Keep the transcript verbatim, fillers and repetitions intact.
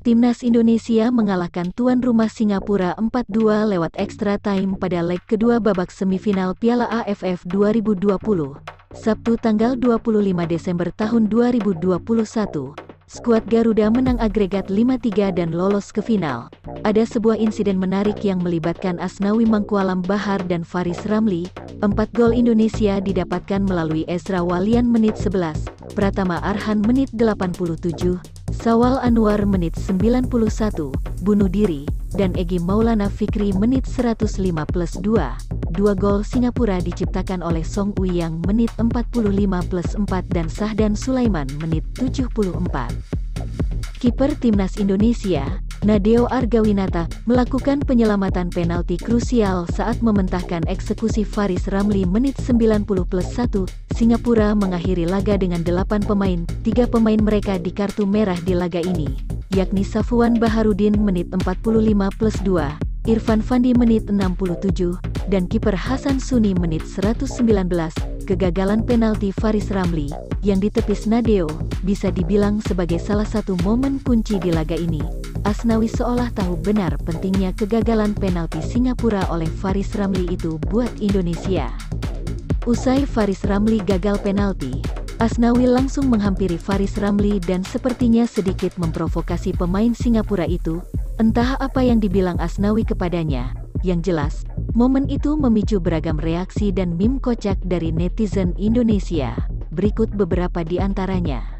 Timnas Indonesia mengalahkan tuan rumah Singapura empat dua lewat extra time pada leg kedua babak semifinal Piala A F F dua ribu dua puluh, Sabtu tanggal dua puluh lima Desember tahun dua ribu dua puluh satu. Skuad Garuda menang agregat lima tiga dan lolos ke final. Ada sebuah insiden menarik yang melibatkan Asnawi Mangkualam Bahar dan Faris Ramli. Empat gol Indonesia didapatkan melalui Ezra Walian menit sebelas, Pratama Arhan menit delapan puluh tujuh, Shawal Anuar menit sembilan puluh satu, bunuh diri, dan Egy Maulana Vikri menit seratus lima plus dua. Dua gol Singapura diciptakan oleh Song Ui-young menit empat puluh lima plus empat dan Shahdan Sulaiman menit tujuh puluh empat. Kiper Timnas Indonesia, Nadeo Argawinata, melakukan penyelamatan penalti krusial saat mementahkan eksekusi Faris Ramli menit sembilan puluh plus satu, Singapura mengakhiri laga dengan delapan pemain, tiga pemain mereka di kartu merah di laga ini, yakni Safuwan Baharudin menit empat puluh lima plus dua, Irfan Fandi menit enam puluh tujuh, dan kiper Hassan Sunny menit seratus sembilan belas, kegagalan penalti Faris Ramli, yang ditepis Nadeo, bisa dibilang sebagai salah satu momen kunci di laga ini. Asnawi seolah tahu benar pentingnya kegagalan penalti Singapura oleh Faris Ramli itu buat Indonesia. Usai Faris Ramli gagal penalti, Asnawi langsung menghampiri Faris Ramli dan sepertinya sedikit memprovokasi pemain Singapura itu. Entah apa yang dibilang Asnawi kepadanya, yang jelas, momen itu memicu beragam reaksi dan meme kocak dari netizen Indonesia. Berikut beberapa di antaranya.